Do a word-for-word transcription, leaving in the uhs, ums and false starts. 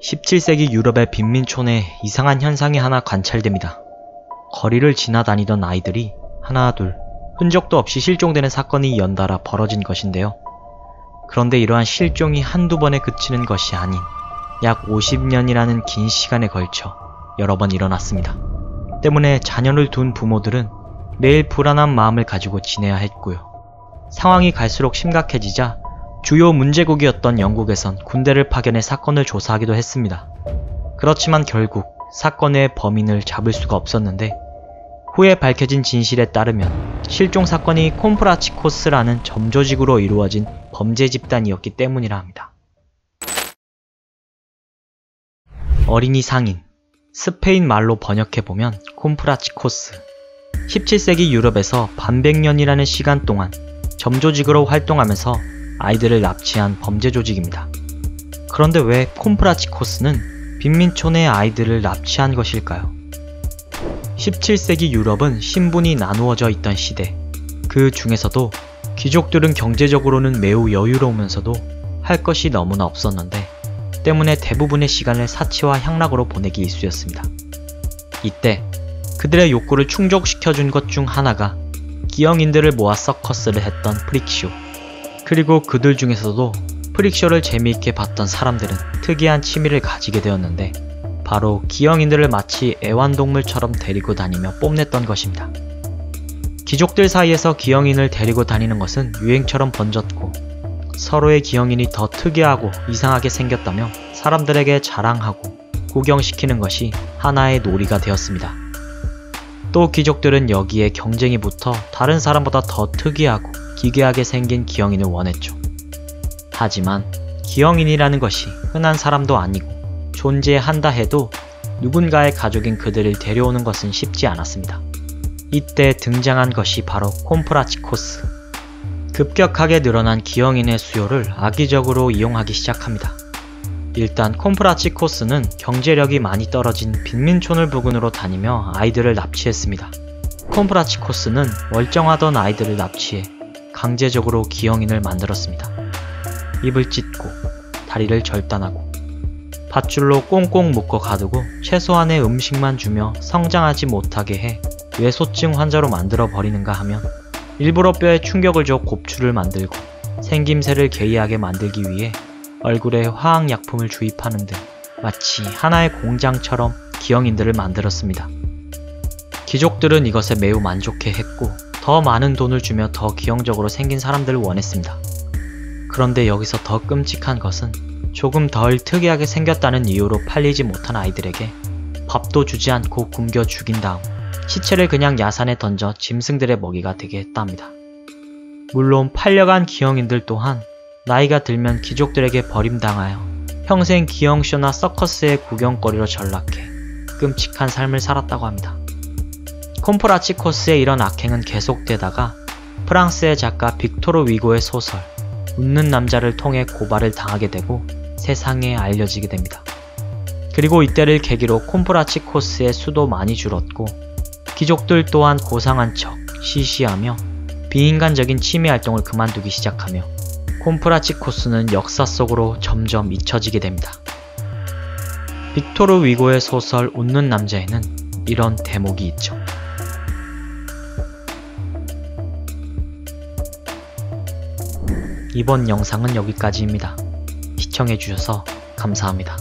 십칠 세기 유럽의 빈민촌에 이상한 현상이 하나 관찰됩니다. 거리를 지나다니던 아이들이 하나 둘 흔적도 없이 실종되는 사건이 연달아 벌어진 것인데요. 그런데 이러한 실종이 한두 번에 그치는 것이 아닌 약 오십 년이라는 긴 시간에 걸쳐 여러 번 일어났습니다. 때문에 자녀를 둔 부모들은 매일 불안한 마음을 가지고 지내야 했고요. 상황이 갈수록 심각해지자 주요 문제국이었던 영국에선 군대를 파견해 사건을 조사하기도 했습니다. 그렇지만 결국 사건의 범인을 잡을 수가 없었는데 후에 밝혀진 진실에 따르면 실종 사건이 콤프라치코스라는 점조직으로 이루어진 범죄 집단이었기 때문이라 합니다. 어린이 상인, 스페인 말로 번역해보면 콤프라치코스. 십칠 세기 유럽에서 반백년이라는 시간 동안 점조직으로 활동하면서 아이들을 납치한 범죄 조직입니다. 그런데 왜 콤프라치코스는 빈민촌의 아이들을 납치한 것일까요? 십칠 세기 유럽은 신분이 나누어져 있던 시대, 그 중에서도 귀족들은 경제적으로는 매우 여유로우면서도 할 것이 너무나 없었는데 때문에 대부분의 시간을 사치와 향락으로 보내기 일쑤였습니다. 이때 그들의 욕구를 충족시켜준 것 중 하나가 기형인들을 모아 서커스를 했던 프릭쇼, 그리고 그들 중에서도 프릭쇼를 재미있게 봤던 사람들은 특이한 취미를 가지게 되었는데 바로 기형인들을 마치 애완동물처럼 데리고 다니며 뽐냈던 것입니다. 귀족들 사이에서 기형인을 데리고 다니는 것은 유행처럼 번졌고 서로의 기형인이 더 특이하고 이상하게 생겼다며 사람들에게 자랑하고 구경시키는 것이 하나의 놀이가 되었습니다. 또 귀족들은 여기에 경쟁이 붙어 다른 사람보다 더 특이하고 기괴하게 생긴 기형인을 원했죠. 하지만 기형인이라는 것이 흔한 사람도 아니고 존재한다 해도 누군가의 가족인 그들을 데려오는 것은 쉽지 않았습니다. 이때 등장한 것이 바로 콤프라치코스. 급격하게 늘어난 기형인의 수요를 악의적으로 이용하기 시작합니다. 일단 콤프라치코스는 경제력이 많이 떨어진 빈민촌을 부근으로 다니며 아이들을 납치했습니다. 콤프라치코스는 멀쩡하던 아이들을 납치해 강제적으로 기형인을 만들었습니다. 입을 찢고 다리를 절단하고 밧줄로 꽁꽁 묶어 가두고 최소한의 음식만 주며 성장하지 못하게 해 외소증 환자로 만들어 버리는가 하면 일부러 뼈에 충격을 줘 곱추를 만들고 생김새를 개의하게 만들기 위해 얼굴에 화학약품을 주입하는 등 마치 하나의 공장처럼 기형인들을 만들었습니다. 귀족들은 이것에 매우 만족해 했고 더 많은 돈을 주며 더 기형적으로 생긴 사람들을 원했습니다. 그런데 여기서 더 끔찍한 것은 조금 덜 특이하게 생겼다는 이유로 팔리지 못한 아이들에게 밥도 주지 않고 굶겨 죽인 다음 시체를 그냥 야산에 던져 짐승들의 먹이가 되게 했답니다. 물론 팔려간 기형인들 또한 나이가 들면 귀족들에게 버림당하여 평생 기형쇼나 서커스의 구경거리로 전락해 끔찍한 삶을 살았다고 합니다. 콤프라치코스의 이런 악행은 계속되다가 프랑스의 작가 빅토르 위고의 소설 웃는 남자를 통해 고발을 당하게 되고 세상에 알려지게 됩니다. 그리고 이때를 계기로 콤프라치코스의 수도 많이 줄었고 귀족들 또한 고상한 척 시시하며 비인간적인 취미 활동을 그만두기 시작하며 콤프라치코스는 역사 속으로 점점 잊혀지게 됩니다. 빅토르 위고의 소설 웃는 남자에는 이런 대목이 있죠. 이번 영상은 여기까지입니다. 시청해주셔서 감사합니다.